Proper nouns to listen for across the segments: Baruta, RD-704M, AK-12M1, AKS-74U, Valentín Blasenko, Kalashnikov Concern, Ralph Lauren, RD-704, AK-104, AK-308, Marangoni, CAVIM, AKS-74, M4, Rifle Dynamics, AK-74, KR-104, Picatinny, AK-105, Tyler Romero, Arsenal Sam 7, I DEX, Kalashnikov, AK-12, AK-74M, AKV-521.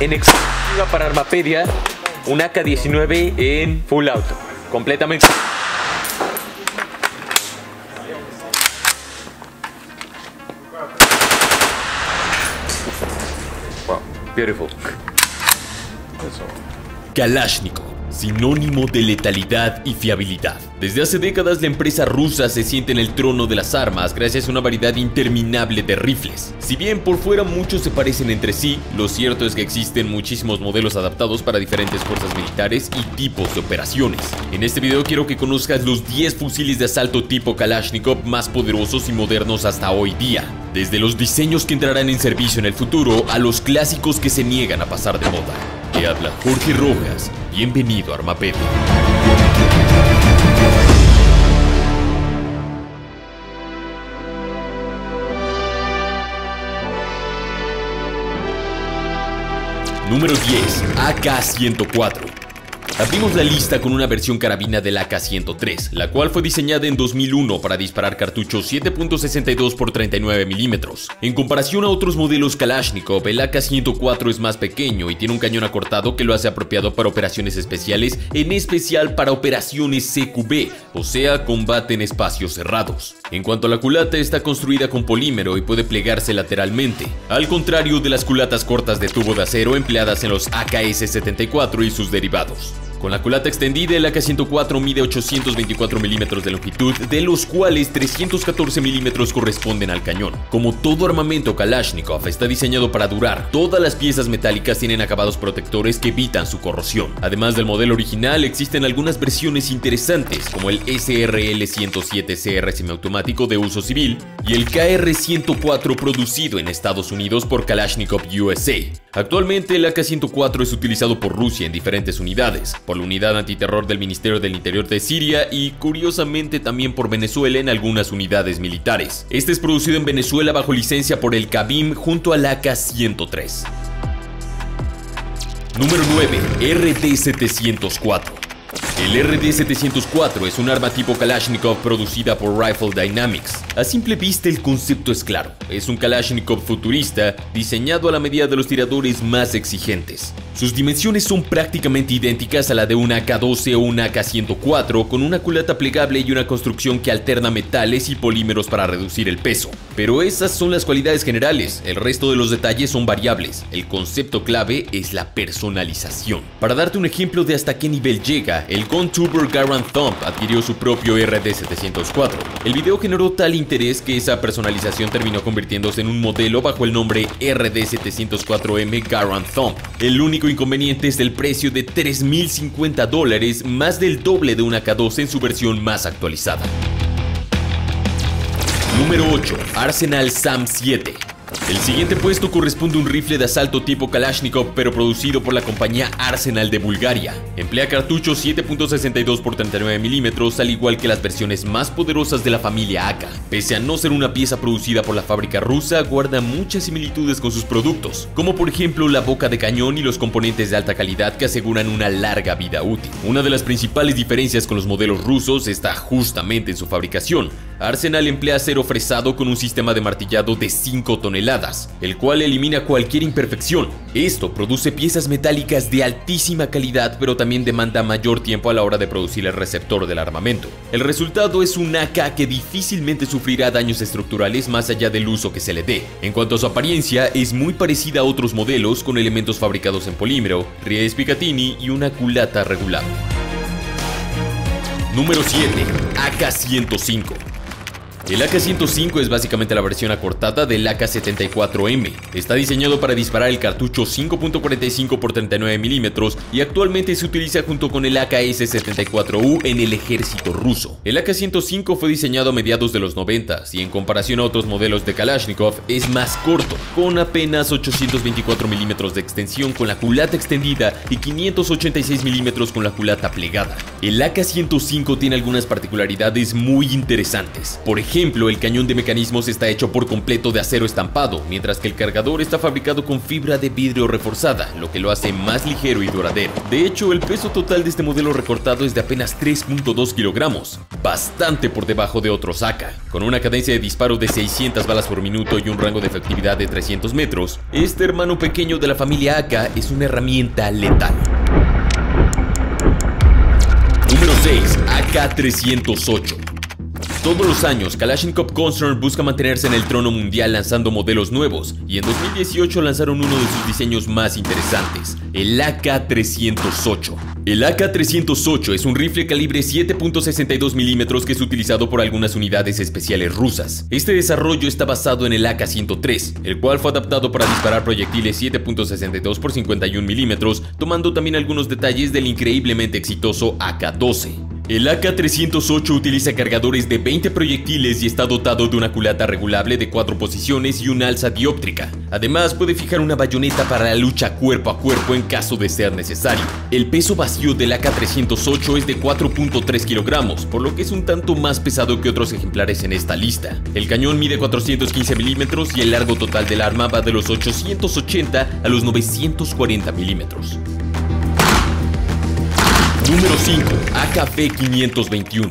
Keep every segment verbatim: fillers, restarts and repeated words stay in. En exclusiva para Armapedia, un A K diecinueve en full auto, completamente. Wow, beautiful. Kalashnikov, sinónimo de letalidad y fiabilidad. Desde hace décadas la empresa rusa se siente en el trono de las armas gracias a una variedad interminable de rifles. Si bien por fuera muchos se parecen entre sí, lo cierto es que existen muchísimos modelos adaptados para diferentes fuerzas militares y tipos de operaciones. En este video quiero que conozcas los diez fusiles de asalto tipo Kalashnikov más poderosos y modernos hasta hoy día. Desde los diseños que entrarán en servicio en el futuro a los clásicos que se niegan a pasar de moda. Te habla Jorge Rojas. Bienvenido a Armapedia. Número diez. A K ciento cuatro. Abrimos la lista con una versión carabina del A K ciento tres, la cual fue diseñada en dos mil uno para disparar cartuchos siete punto sesenta y dos por treinta y nueve milímetros. En comparación a otros modelos Kalashnikov, el A K ciento cuatro es más pequeño y tiene un cañón acortado que lo hace apropiado para operaciones especiales, en especial para operaciones C Q B, o sea, combate en espacios cerrados. En cuanto a la culata, está construida con polímero y puede plegarse lateralmente, al contrario de las culatas cortas de tubo de acero empleadas en los A K S setenta y cuatro y sus derivados. Con la culata extendida, el A K ciento cuatro mide ochocientos veinticuatro milímetros de longitud, de los cuales trescientos catorce milímetros corresponden al cañón. Como todo armamento Kalashnikov, está diseñado para durar. Todas las piezas metálicas tienen acabados protectores que evitan su corrosión. Además del modelo original, existen algunas versiones interesantes, como el S R L ciento siete C R semiautomático de uso civil y el K R ciento cuatro producido en Estados Unidos por Kalashnikov U S A. Actualmente, el A K ciento cuatro es utilizado por Rusia en diferentes unidades, por la unidad antiterror del Ministerio del Interior de Siria y, curiosamente, también por Venezuela en algunas unidades militares. Este es producido en Venezuela bajo licencia por el CAVIM junto al A K ciento tres. Número nueve. R D setecientos cuatro. El R D setecientos cuatro es un arma tipo Kalashnikov producida por Rifle Dynamics. A simple vista el concepto es claro, es un Kalashnikov futurista diseñado a la medida de los tiradores más exigentes. Sus dimensiones son prácticamente idénticas a la de una A K doce o una A K ciento cuatro, con una culata plegable y una construcción que alterna metales y polímeros para reducir el peso. Pero esas son las cualidades generales, el resto de los detalles son variables, el concepto clave es la personalización. Para darte un ejemplo de hasta qué nivel llega, el YouTuber Garand Thumb adquirió su propio R D setecientos cuatro. El video generó tal interés que esa personalización terminó convirtiéndose en un modelo bajo el nombre R D setecientos cuatro M Garand Thumb. El único inconveniente es el precio de tres mil cincuenta dólares, más del doble de una A K doce en su versión más actualizada. Número ocho. Arsenal Sam siete. El siguiente puesto corresponde a un rifle de asalto tipo Kalashnikov, pero producido por la compañía Arsenal de Bulgaria. Emplea cartuchos siete punto sesenta y dos por treinta y nueve milímetros, al igual que las versiones más poderosas de la familia A K. Pese a no ser una pieza producida por la fábrica rusa, guarda muchas similitudes con sus productos, como por ejemplo la boca de cañón y los componentes de alta calidad que aseguran una larga vida útil. Una de las principales diferencias con los modelos rusos está justamente en su fabricación. Arsenal emplea acero fresado con un sistema de martillado de cinco toneladas, el cual elimina cualquier imperfección. Esto produce piezas metálicas de altísima calidad, pero también demanda mayor tiempo a la hora de producir el receptor del armamento. El resultado es un A K que difícilmente sufrirá daños estructurales más allá del uso que se le dé. En cuanto a su apariencia, es muy parecida a otros modelos con elementos fabricados en polímero, rieles Picatinny y una culata regular. Número siete. A K ciento cinco. El A K ciento cinco es básicamente la versión acortada del A K setenta y cuatro M. Está diseñado para disparar el cartucho cinco punto cuarenta y cinco por treinta y nueve milímetros y actualmente se utiliza junto con el A K S setenta y cuatro U en el ejército ruso. El A K ciento cinco fue diseñado a mediados de los noventas y en comparación a otros modelos de Kalashnikov es más corto, con apenas ochocientos veinticuatro milímetros de extensión con la culata extendida y quinientos ochenta y seis milímetros con la culata plegada. El A K ciento cinco tiene algunas particularidades muy interesantes. Por ejemplo, ejemplo, el cañón de mecanismos está hecho por completo de acero estampado, mientras que el cargador está fabricado con fibra de vidrio reforzada, lo que lo hace más ligero y duradero. De hecho, el peso total de este modelo recortado es de apenas tres punto dos kilogramos, bastante por debajo de otros A K. Con una cadencia de disparo de seiscientas balas por minuto y un rango de efectividad de trescientos metros, este hermano pequeño de la familia A K es una herramienta letal. Número seis. A K trescientos ocho. Todos los años, Kalashnikov Concern busca mantenerse en el trono mundial lanzando modelos nuevos, y en dos mil dieciocho lanzaron uno de sus diseños más interesantes, el A K trescientos ocho. El A K trescientos ocho es un rifle calibre siete punto sesenta y dos milímetros que es utilizado por algunas unidades especiales rusas. Este desarrollo está basado en el A K ciento tres, el cual fue adaptado para disparar proyectiles siete punto sesenta y dos por cincuenta y un milímetros, tomando también algunos detalles del increíblemente exitoso A K doce. El A K trescientos ocho utiliza cargadores de veinte proyectiles y está dotado de una culata regulable de cuatro posiciones y una alza dióptrica. Además, puede fijar una bayoneta para la lucha cuerpo a cuerpo en caso de ser necesario. El peso vacío del A K trescientos ocho es de cuatro punto tres kilogramos, por lo que es un tanto más pesado que otros ejemplares en esta lista. El cañón mide cuatrocientos quince milímetros y el largo total del arma va de los ochocientos ochenta a los novecientos cuarenta milímetros. Número cinco. A K V quinientos veintiuno.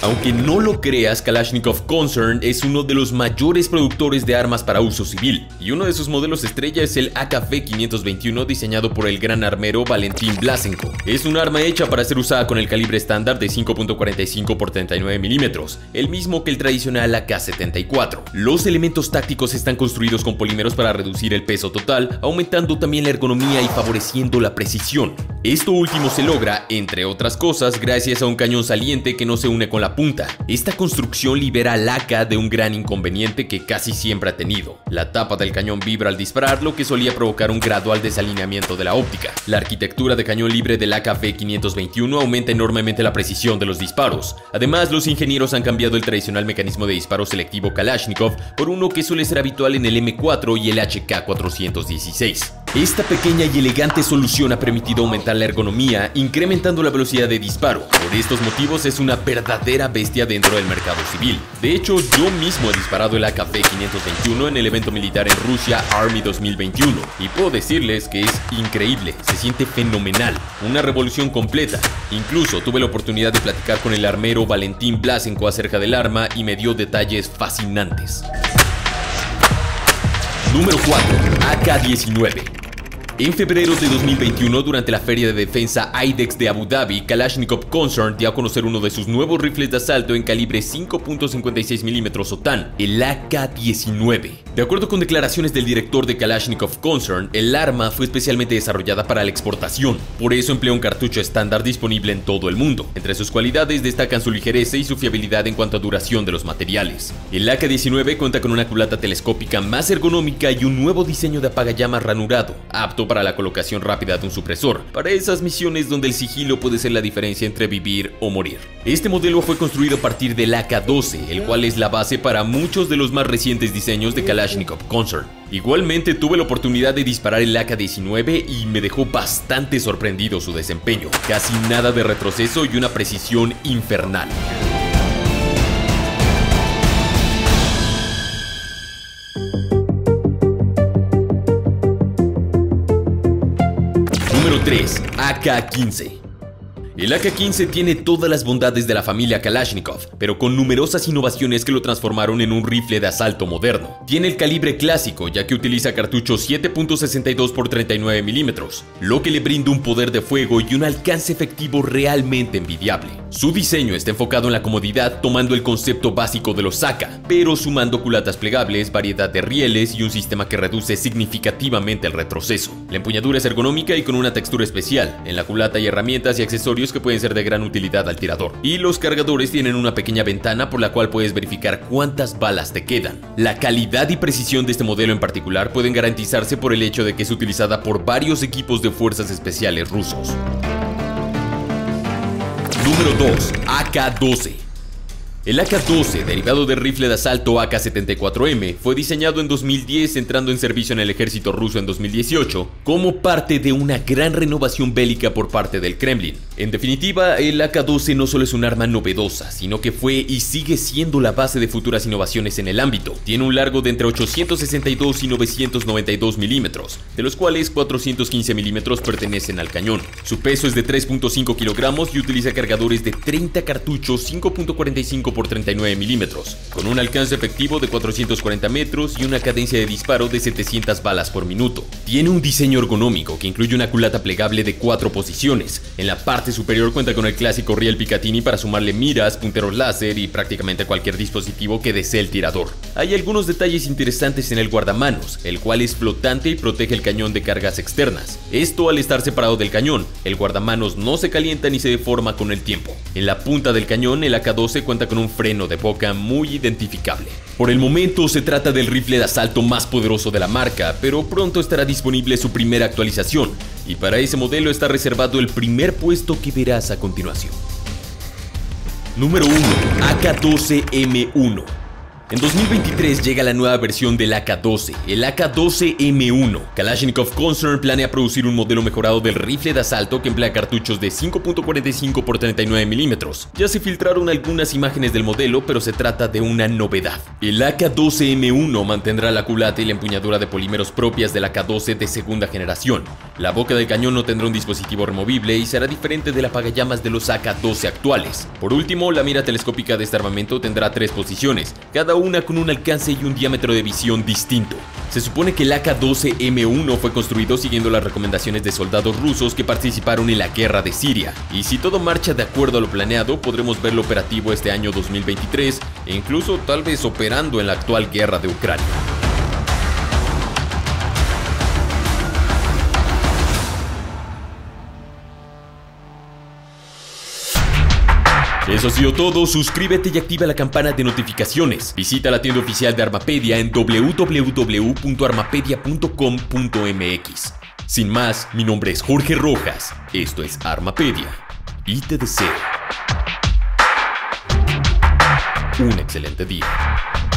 Aunque no lo creas, Kalashnikov Concern es uno de los mayores productores de armas para uso civil, y uno de sus modelos estrella es el A K V quinientos veintiuno diseñado por el gran armero Valentín Blasenko. Es un arma hecha para ser usada con el calibre estándar de cinco punto cuarenta y cinco por treinta y nueve milímetros, el mismo que el tradicional A K setenta y cuatro. Los elementos tácticos están construidos con polímeros para reducir el peso total, aumentando también la ergonomía y favoreciendo la precisión. Esto último se logra, entre otras cosas, gracias a un cañón saliente que no se une con la punta. Esta construcción libera al A K de un gran inconveniente que casi siempre ha tenido. La tapa del cañón vibra al disparar, lo que solía provocar un gradual desalineamiento de la óptica. La arquitectura de cañón libre del A K V quinientos veintiuno aumenta enormemente la precisión de los disparos. Además, los ingenieros han cambiado el tradicional mecanismo de disparo selectivo Kalashnikov por uno que suele ser habitual en el M cuatro y el H K cuatrocientos dieciséis. Esta pequeña y elegante solución ha permitido aumentar la ergonomía, incrementando la velocidad de disparo. Por estos motivos es una verdadera bestia dentro del mercado civil. De hecho, yo mismo he disparado el A K V quinientos veintiuno en el evento militar en Rusia Army dos mil veintiuno, y puedo decirles que es increíble, se siente fenomenal, una revolución completa. Incluso tuve la oportunidad de platicar con el armero Valentín Blasenko acerca del arma y me dio detalles fascinantes. Número cuatro. A K diecinueve. En febrero de dos mil veintiuno, durante la feria de defensa I DEX de Abu Dhabi, Kalashnikov Concern dio a conocer uno de sus nuevos rifles de asalto en calibre cinco punto cincuenta y seis milímetros OTAN, el A K diecinueve. De acuerdo con declaraciones del director de Kalashnikov Concern, el arma fue especialmente desarrollada para la exportación, por eso emplea un cartucho estándar disponible en todo el mundo. Entre sus cualidades destacan su ligereza y su fiabilidad en cuanto a duración de los materiales. El A K diecinueve cuenta con una culata telescópica más ergonómica y un nuevo diseño de apagallamas ranurado, apto para la colocación rápida de un supresor, para esas misiones donde el sigilo puede ser la diferencia entre vivir o morir. Este modelo fue construido a partir del A K doce, el cual es la base para muchos de los más recientes diseños de Kalashnikov Concern. Igualmente tuve la oportunidad de disparar el A K diecinueve y me dejó bastante sorprendido su desempeño, casi nada de retroceso y una precisión infernal. tres. A K quince. El A K quince tiene todas las bondades de la familia Kalashnikov, pero con numerosas innovaciones que lo transformaron en un rifle de asalto moderno. Tiene el calibre clásico, ya que utiliza cartuchos siete punto sesenta y dos por treinta y nueve milímetros, lo que le brinda un poder de fuego y un alcance efectivo realmente envidiable. Su diseño está enfocado en la comodidad, tomando el concepto básico de los A K, pero sumando culatas plegables, variedad de rieles y un sistema que reduce significativamente el retroceso. La empuñadura es ergonómica y con una textura especial. En la culata hay herramientas y accesorios que pueden ser de gran utilidad al tirador, y los cargadores tienen una pequeña ventana por la cual puedes verificar cuántas balas te quedan. La calidad y precisión de este modelo en particular pueden garantizarse por el hecho de que es utilizada por varios equipos de fuerzas especiales rusos. Número dos. A K doce. El A K doce, derivado del rifle de asalto A K setenta y cuatro M, fue diseñado en dos mil diez, entrando en servicio en el ejército ruso en dos mil dieciocho, como parte de una gran renovación bélica por parte del Kremlin. En definitiva, el A K doce no solo es un arma novedosa, sino que fue y sigue siendo la base de futuras innovaciones en el ámbito. Tiene un largo de entre ochocientos sesenta y dos y novecientos noventa y dos milímetros, de los cuales cuatrocientos quince milímetros pertenecen al cañón. Su peso es de tres punto cinco kilogramos y utiliza cargadores de treinta cartuchos cinco punto cuarenta y cinco por treinta y nueve milímetros, con un alcance efectivo de cuatrocientos cuarenta metros y una cadencia de disparo de setecientas balas por minuto. Tiene un diseño ergonómico que incluye una culata plegable de cuatro posiciones. En la parte superior cuenta con el clásico riel Picatinny para sumarle miras, punteros láser y prácticamente cualquier dispositivo que desee el tirador. Hay algunos detalles interesantes en el guardamanos, el cual es flotante y protege el cañón de cargas externas. Esto al estar separado del cañón, el guardamanos no se calienta ni se deforma con el tiempo. En la punta del cañón, el A K doce cuenta con un freno de boca muy identificable. Por el momento se trata del rifle de asalto más poderoso de la marca, pero pronto estará disponible su primera actualización, y para ese modelo está reservado el primer puesto que verás a continuación. Número uno. A K doce M uno. En dos mil veintitrés llega la nueva versión del A K doce, el A K doce M uno. Kalashnikov Concern planea producir un modelo mejorado del rifle de asalto que emplea cartuchos de cinco punto cuarenta y cinco por treinta y nueve milímetros. Ya se filtraron algunas imágenes del modelo, pero se trata de una novedad. El A K doce M uno mantendrá la culata y la empuñadura de polímeros propias del A K doce de segunda generación. La boca del cañón no tendrá un dispositivo removible y será diferente de la apagallamas de los A K doce actuales. Por último, la mira telescópica de este armamento tendrá tres posiciones, cada una con un alcance y un diámetro de visión distinto. Se supone que el A K doce M uno fue construido siguiendo las recomendaciones de soldados rusos que participaron en la guerra de Siria, y si todo marcha de acuerdo a lo planeado, podremos verlo operativo este año dos mil veintitrés, e incluso tal vez operando en la actual guerra de Ucrania. Eso ha sido todo, suscríbete y activa la campana de notificaciones. Visita la tienda oficial de Armapedia en w w w punto armapedia punto com punto m x. Sin más, mi nombre es Jorge Rojas, esto es Armapedia, y te deseo un excelente día.